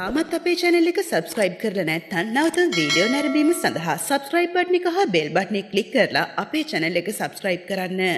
තාමත් අපේ channel එක subscribe කරලා නැත්නම් නැවත වීඩියෝ නැරඹීම සඳහා subscribe button එක හා bell button එක click කරලා අපේ channel එක subscribe කරන්න.